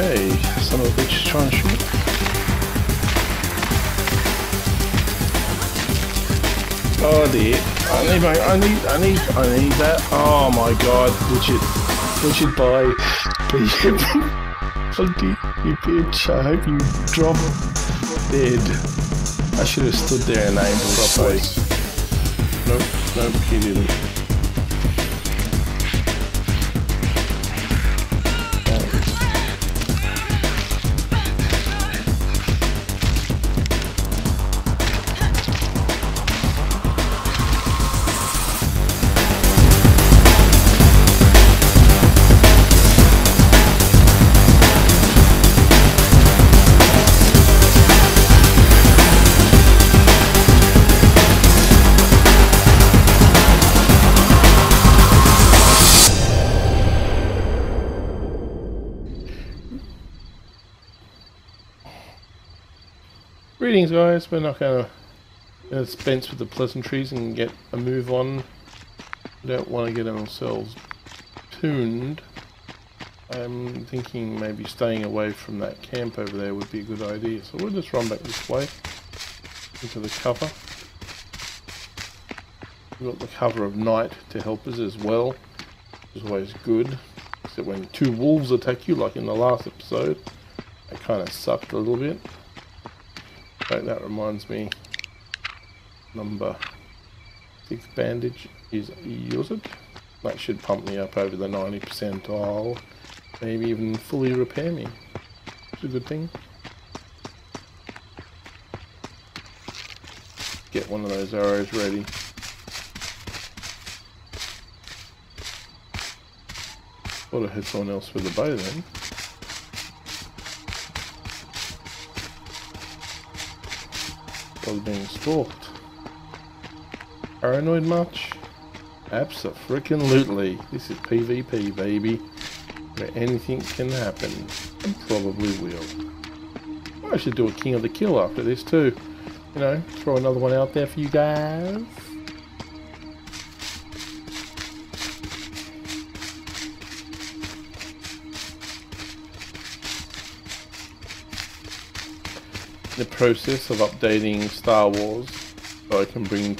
Okay, some of which try and shoot. Oh dear. I need that. Oh my god, would you buy you bitch, I hope you drop dead. I should have stood there and aimed properly. Nope, nope, he didn't. Greetings guys, we're not going to dispense with the pleasantries and get a move on. We don't want to get ourselves tuned. I'm thinking maybe staying away from that camp over there would be a good idea. So we'll just run back this way into the cover. We've got the cover of night to help us as well, which is always good. Except when two wolves attack you like in the last episode, that kind of sucked a little bit. Right, that reminds me, number 6 bandage is used. That should pump me up over the 90 percentile, maybe even fully repair me. It's a good thing. Get one of those arrows ready. Ought to hit someone else with a bow then. I was being stalked. Paranoid much? Abso-frickin-lutely. This is PvP, baby, where anything can happen, and probably will. I should do a King of the Kill after this too. You know, throw another one out there for you guys. The process of updating Star Wars, so I can bring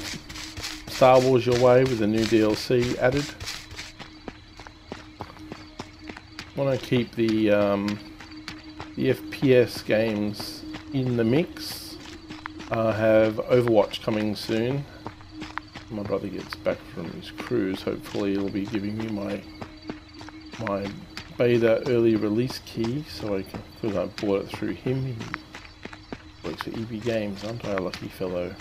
Star Wars your way with the new DLC added. I want to keep the FPS games in the mix. I have Overwatch coming soon. My brother gets back from his cruise. Hopefully he'll be giving me my beta early release key, so I can, because I bought it through him. Works at EB Games, aren't I a lucky fellow?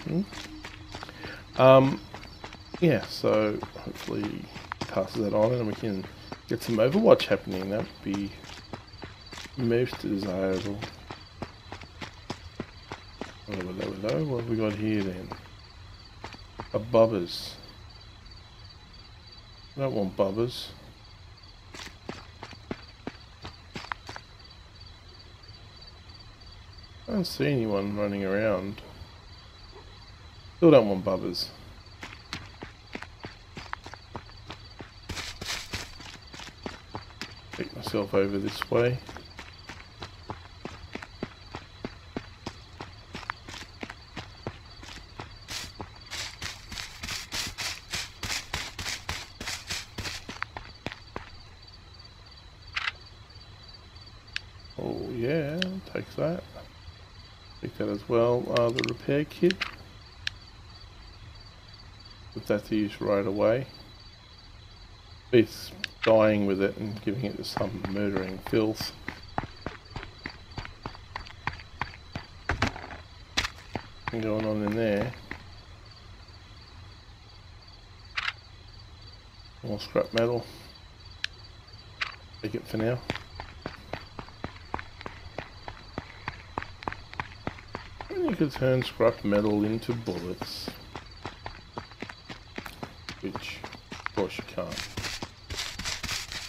Yeah, so hopefully he passes that on and we can get some Overwatch happening. That would be most desirable. What have we got here then? A bubbers. I don't want bubbers. I don't see anyone running around. Still don't want bubbers. Take myself over this way. Oh yeah, take that. Take that as well, the repair kit. Put that to use right away. It's dying with it and giving it to some murdering filth. Nothing going on in there. More scrap metal. Take it for now. You could turn scrap metal into bullets, which of course you can't.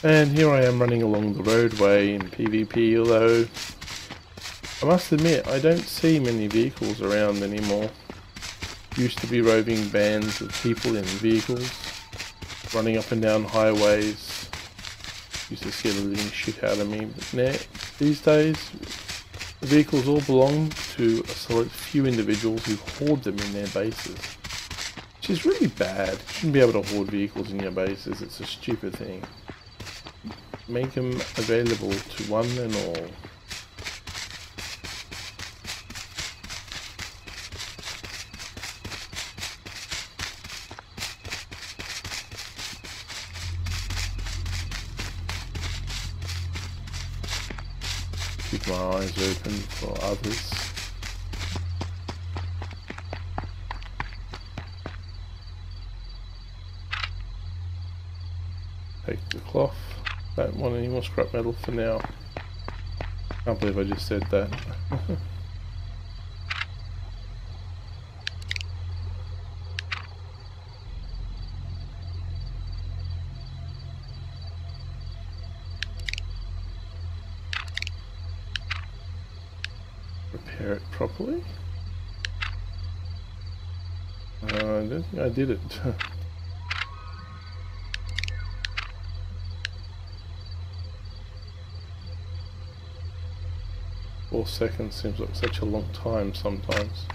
And here I am running along the roadway in PvP, although I must admit I don't see many vehicles around anymore. Used to be roving bands of people in vehicles running up and down highways. Used to scare the living shit out of me, but now These days, the vehicles all belong to a select few individuals who hoard them in their bases. Which is really bad. You shouldn't be able to hoard vehicles in your bases, it's a stupid thing. Make them available to one and all. Keep my eyes open for others. Take the cloth. Don't want any more scrap metal for now. Can't believe I just said that. Repair it properly. I don't think I did it. Four seconds seems like such a long time sometimes.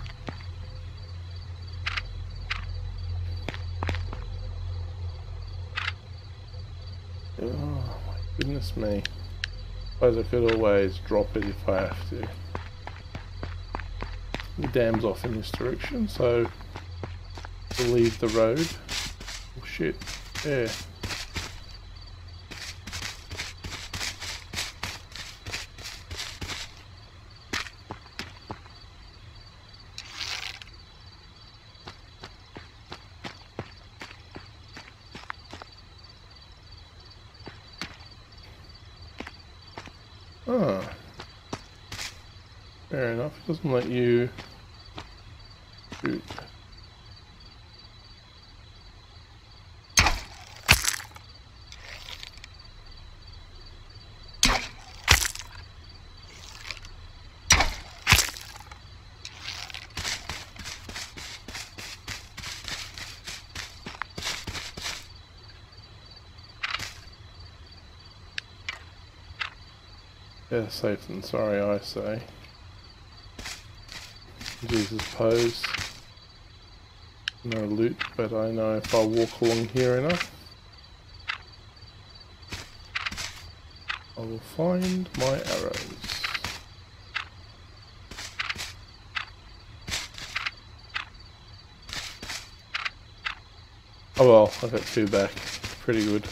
Oh my goodness me. I suppose I could always drop it if I have to. The dam's off in this direction, so we'll leave the road. Oh shit, yeah. Ah. Fair enough, it doesn't let you shoot. Better safe than sorry, I say. Jesus pose. No loot, but I know if I walk along here enough, I will find my arrows. Oh well, I got two back. Pretty good.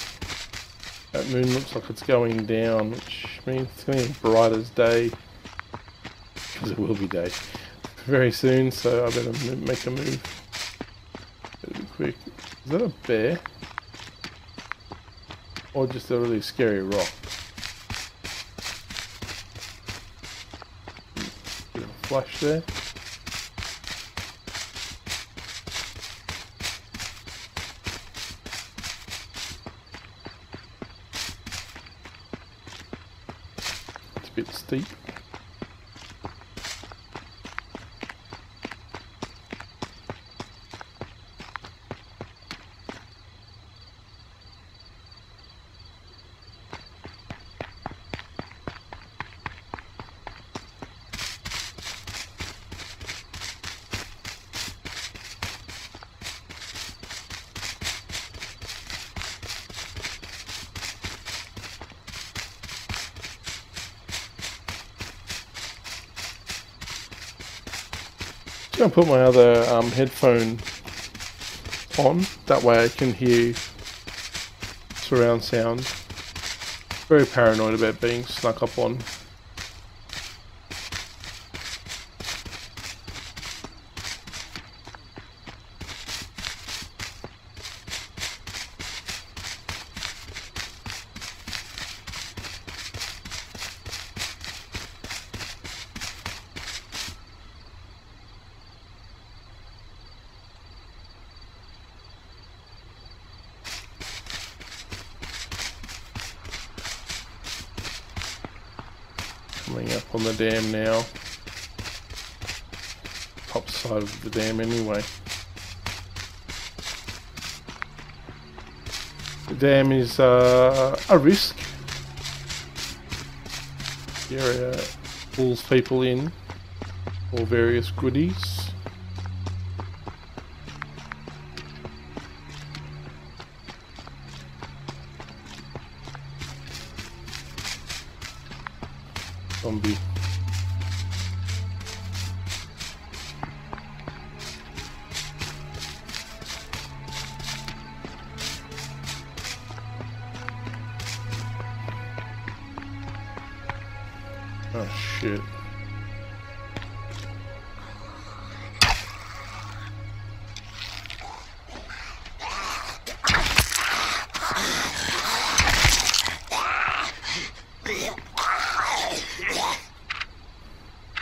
That moon looks like it's going down, which means it's going to be bright as day. Because it will be day very soon, so I better make a move. Better be quick. Is that a bear? Or just a really scary rock? Bit of a flash there. It's a bit steep. I'm going to put my other headphone on, that way I can hear surround sound. Very paranoid about being snuck up on. Coming up on the dam now. Top side of the dam anyway. The dam is a risk. The area pulls people in for various goodies. Zombie. Oh shit.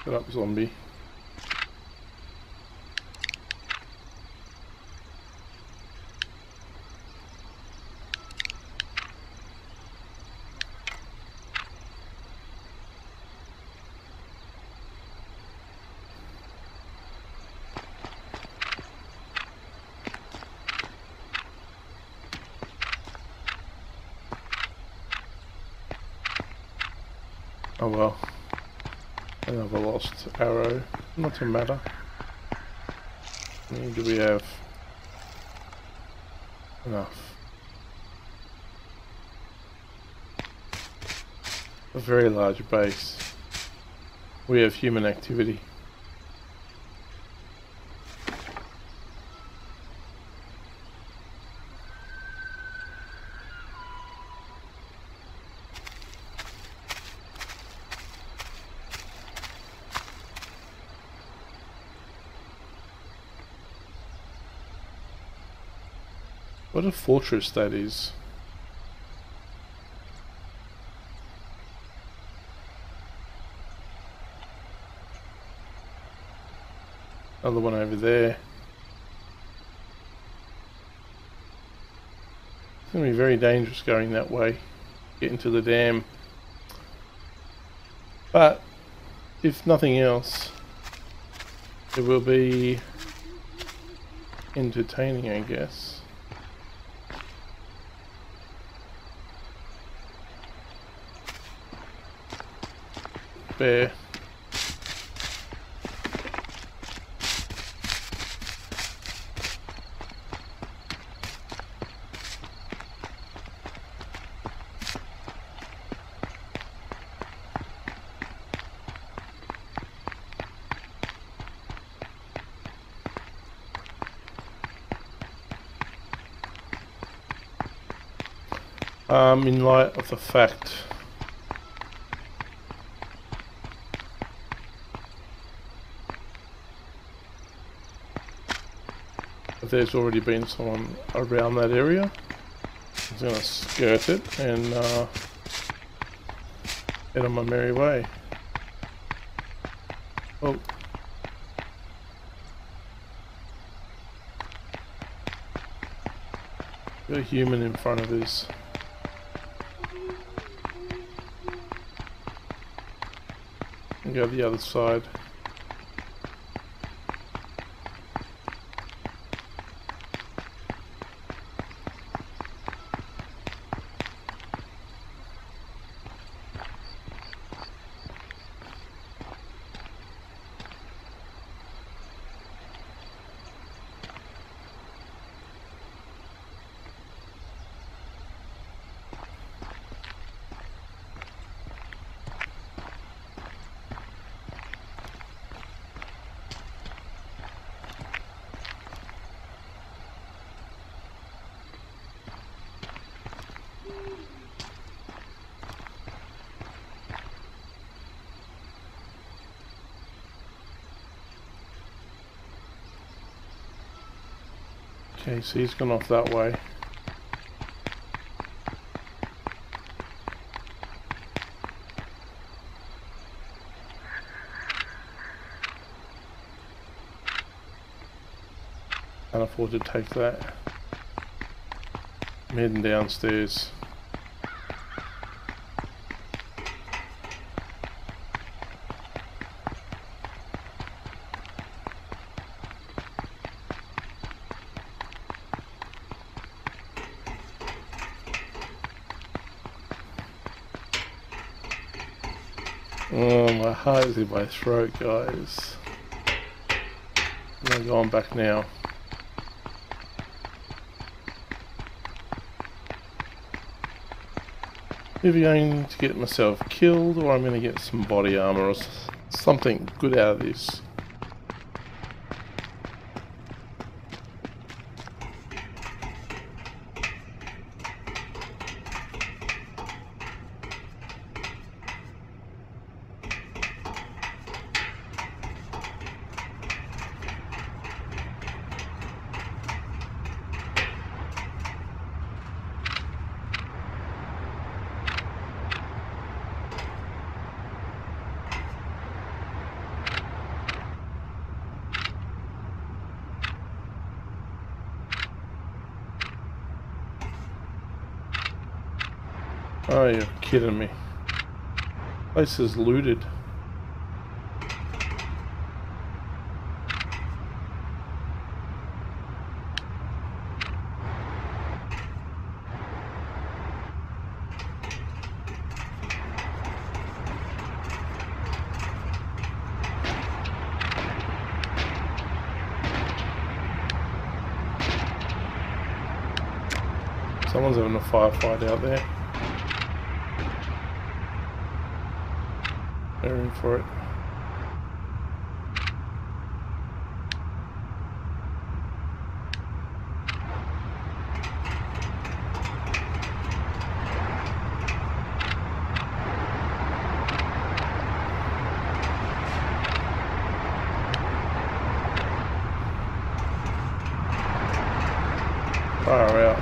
Shut up, zombie. Oh well, another lost arrow, not a matter. How many do we have? Enough. A very large base. We have human activity. What a fortress that is. Another one over there. It's going to be very dangerous going that way. Get into the dam. But, if nothing else, it will be entertaining, I guess. Bear. In light of the fact there's already been someone around that area. I'm going to skirt it and head on my merry way. Oh. Got a human in front of us. And go to the other side. Okay, so he's gone off that way. Can't afford to take that. I'm heading downstairs. Oh, my heart is in my throat, guys. I'm going back now. Either going to get myself killed, or I'm going to get some body armor or something good out of this. Oh, you're kidding me. Place is looted. Someone's having a firefight out there. They're in for it. Fire out.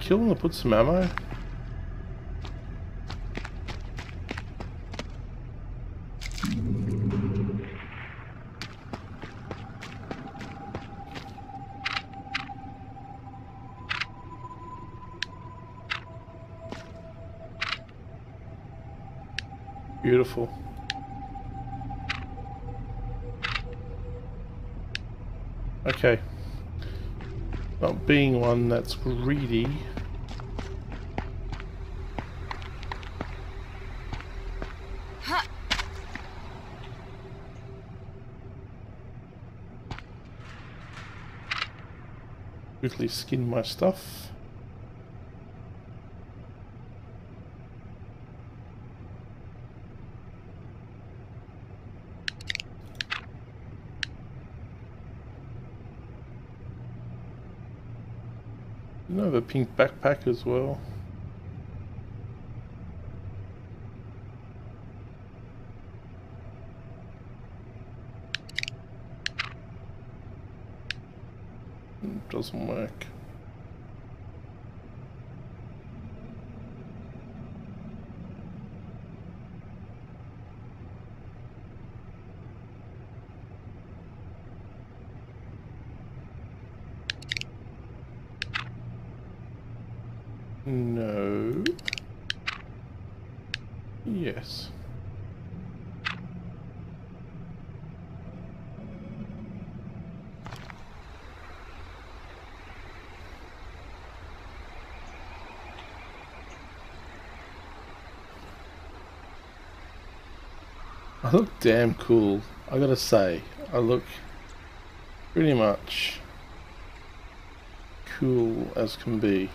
Kill them to put some ammo. Beautiful. Okay. Not being one that's greedy. Quickly skin my stuff. I have a pink backpack as well. It doesn't work. No. Yes. I look damn cool, I gotta say. I look pretty much cool as can be.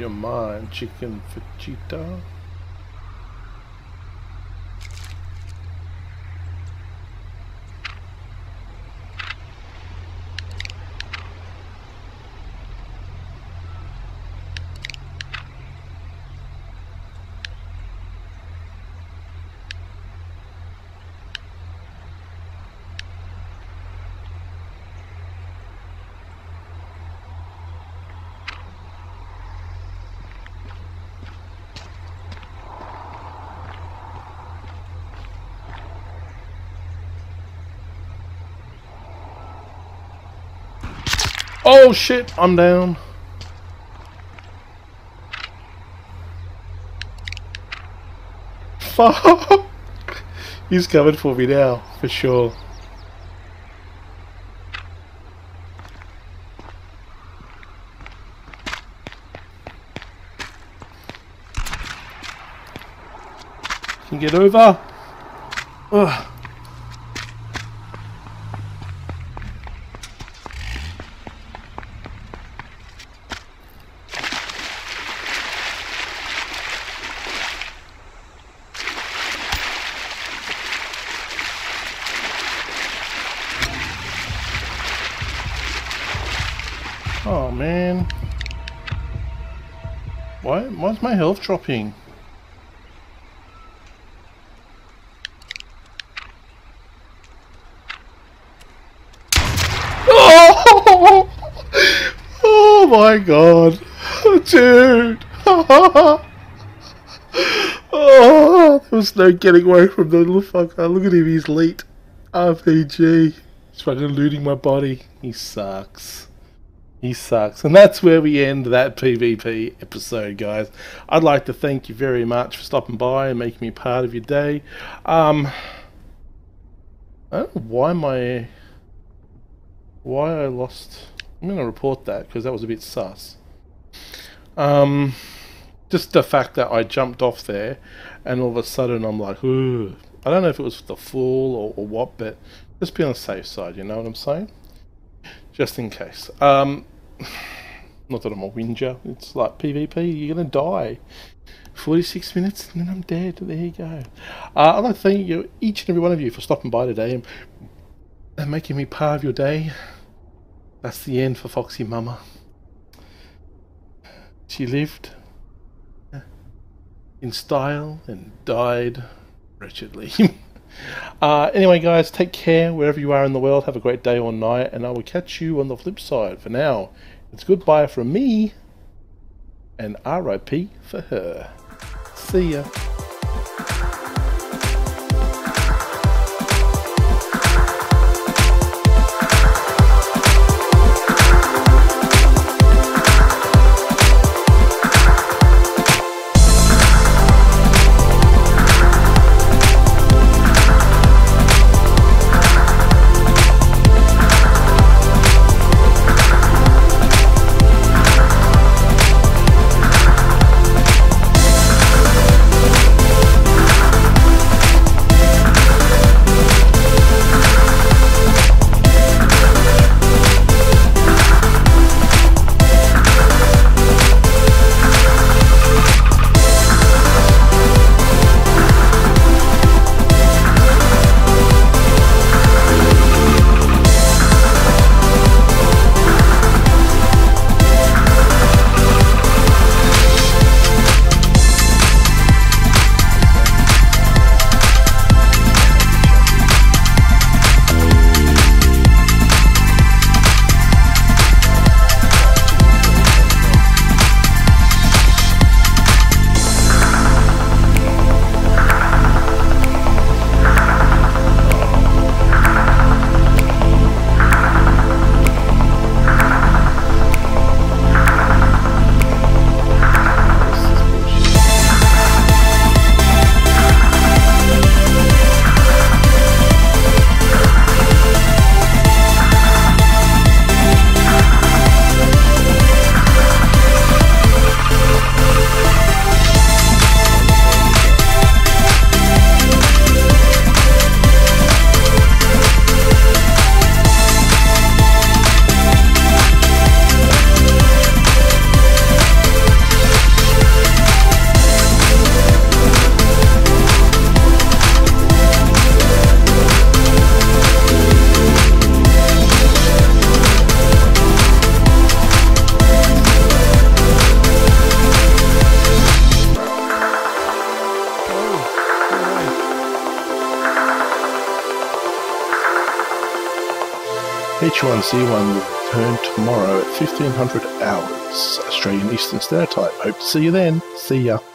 You're mine, chicken fajita. Oh shit, I'm down. Fuck. He's coming for me now, for sure. Can get over. Ugh. Oh man, why's my health dropping? Oh, oh my god, dude. Oh, there was no getting away from the little fucker. Look at him, he's late. RPG. He's fucking looting my body. He sucks. He sucks. And that's where we end that PvP episode, guys. I'd like to thank you very much for stopping by and making me part of your day. I don't know why I lost. I'm going to report that because that was a bit sus. Just the fact that I jumped off there and all of a sudden I'm like, ooh. I don't know if it was the fall or what, but just be on the safe side, you know what I'm saying? Just in case. Not that I'm a whinger. It's like PvP, you're going to die. 46 minutes and then I'm dead. There you go. I'd like to thank you, each and every one of you, for stopping by today and making me part of your day. That's the end for Foxy Mama. She lived in style and died wretchedly. Anyway guys, take care wherever you are in the world. Have a great day or night, and I will catch you on the flip side. For now, it's goodbye from me, and RIP for her. See ya. H1 C1 will return tomorrow at 1500 hours Australian Eastern Standard Time. Hope to see you then. See ya.